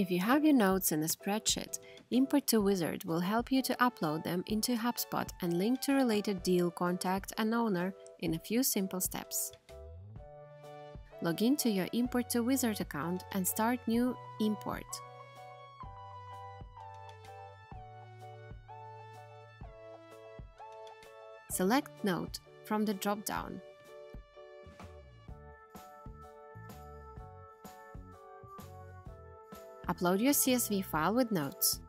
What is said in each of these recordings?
If you have your notes in a spreadsheet, Import2Wizard will help you to upload them into HubSpot and link to related deal, contact, and owner in a few simple steps. Log into your Import2Wizard account and start new import. Select Note from the drop-down. Upload your CSV file with notes.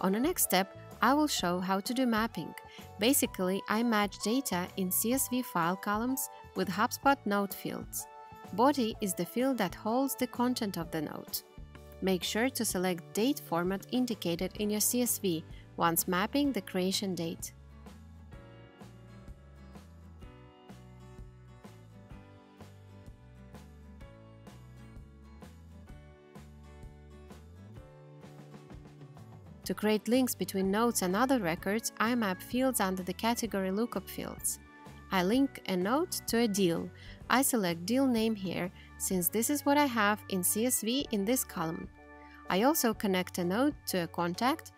On the next step, I will show how to do mapping. Basically, I match data in CSV file columns with HubSpot note fields. Body is the field that holds the content of the note. Make sure to select date format indicated in your CSV once mapping the creation date. To create links between notes and other records, I map fields under the category lookup fields. I link a note to a deal. I select deal name here, since this is what I have in CSV in this column. I also connect a note to a contact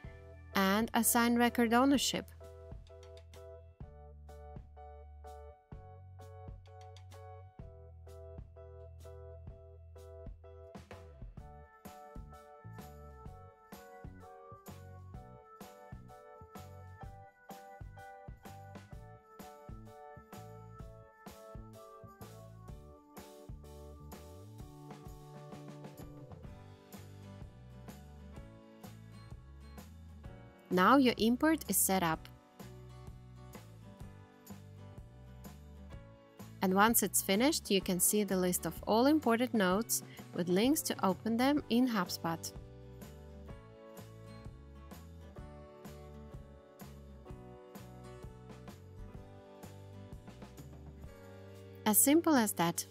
and assign record ownership. Now your import is set up. And once it's finished, you can see the list of all imported notes with links to open them in HubSpot. As simple as that.